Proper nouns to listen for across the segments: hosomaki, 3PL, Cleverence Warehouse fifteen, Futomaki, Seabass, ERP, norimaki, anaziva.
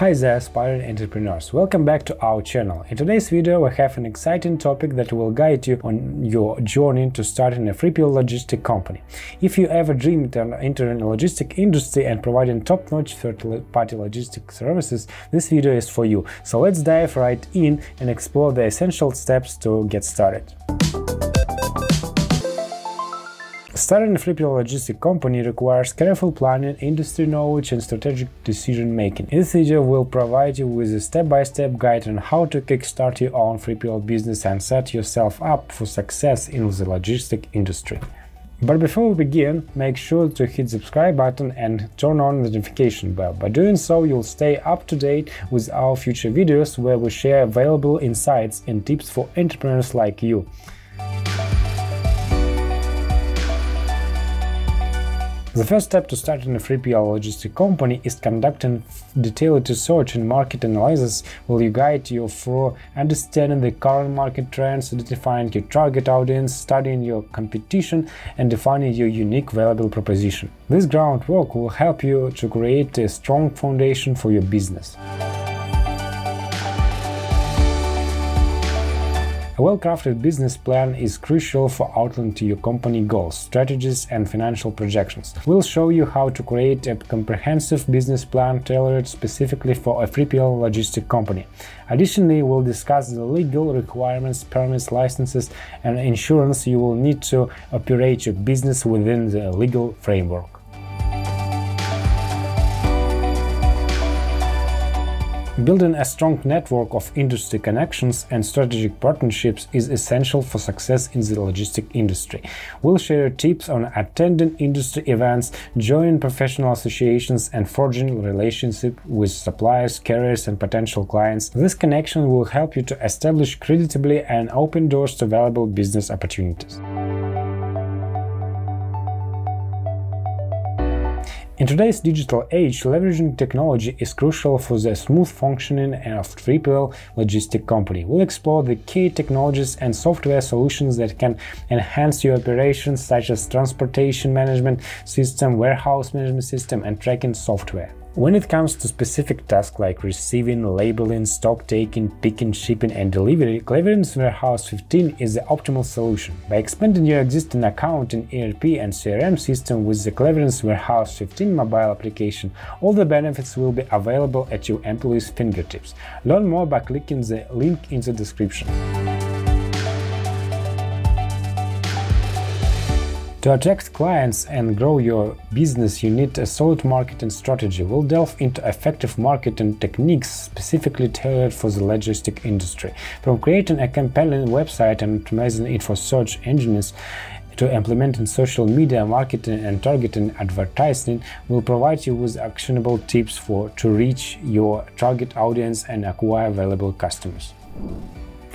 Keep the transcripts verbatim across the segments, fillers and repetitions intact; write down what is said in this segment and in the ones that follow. Hi there, aspiring entrepreneurs! Welcome back to our channel. In today's video we have an exciting topic that will guide you on your journey to starting a three P L logistic company. If you ever dreamed of entering the logistic industry and providing top-notch third-party logistic services, this video is for you. So let's dive right in and explore the essential steps to get started. Starting a three P L logistic company requires careful planning, industry knowledge and strategic decision-making. This video will provide you with a step-by-step guide on how to kickstart your own three P L business and set yourself up for success in the logistic industry. But before we begin, make sure to hit the subscribe button and turn on the notification bell. By doing so, you'll stay up to date with our future videos where we share valuable insights and tips for entrepreneurs like you. The first step to starting a three P L logistic company is conducting detailed research and market analysis will you guide you through understanding the current market trends, identifying your target audience, studying your competition and defining your unique valuable proposition. This groundwork will help you to create a strong foundation for your business. A well-crafted business plan is crucial for outlining your company goals, strategies and financial projections. We'll show you how to create a comprehensive business plan tailored specifically for a three P L logistic company. Additionally, we'll discuss the legal requirements, permits, licenses and insurance you will need to operate your business within the legal framework. Building a strong network of industry connections and strategic partnerships is essential for success in the logistic industry. We'll share tips on attending industry events, joining professional associations and forging relationships with suppliers, carriers and potential clients. This connection will help you to establish credibility and open doors to valuable business opportunities. In today's digital age, leveraging technology is crucial for the smooth functioning of three P L logistic company. We'll explore the key technologies and software solutions that can enhance your operations, such as transportation management system, warehouse management system, and tracking software. When it comes to specific tasks like receiving, labeling, stock taking, picking, shipping and delivery, Cleverence Warehouse fifteen is the optimal solution. By expanding your existing accounting, E R P and C R M system with the Cleverence Warehouse fifteen mobile application, all the benefits will be available at your employees' fingertips. Learn more by clicking the link in the description. To attract clients and grow your business, you need a solid marketing strategy. We'll delve into effective marketing techniques specifically tailored for the logistic industry. From creating a compelling website and optimizing it for search engines, to implementing social media marketing and targeting advertising, we'll provide you with actionable tips for to reach your target audience and acquire valuable customers.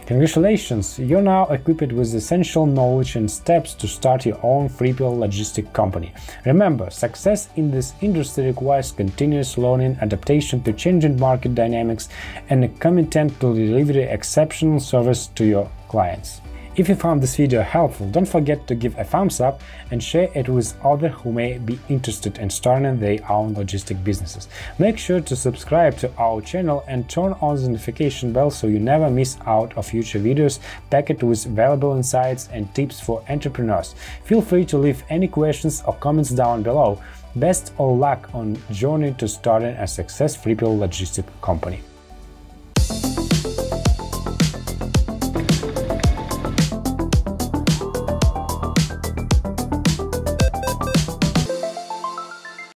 Congratulations! You're now equipped with essential knowledge and steps to start your own three P L logistic company. Remember, success in this industry requires continuous learning, adaptation to changing market dynamics, and a commitment to delivering exceptional service to your clients. If you found this video helpful, don't forget to give a thumbs up and share it with others who may be interested in starting their own logistic businesses. Make sure to subscribe to our channel and turn on the notification bell so you never miss out on future videos packed with valuable insights and tips for entrepreneurs. Feel free to leave any questions or comments down below. Best of luck on journey to starting a successful three P L logistic company.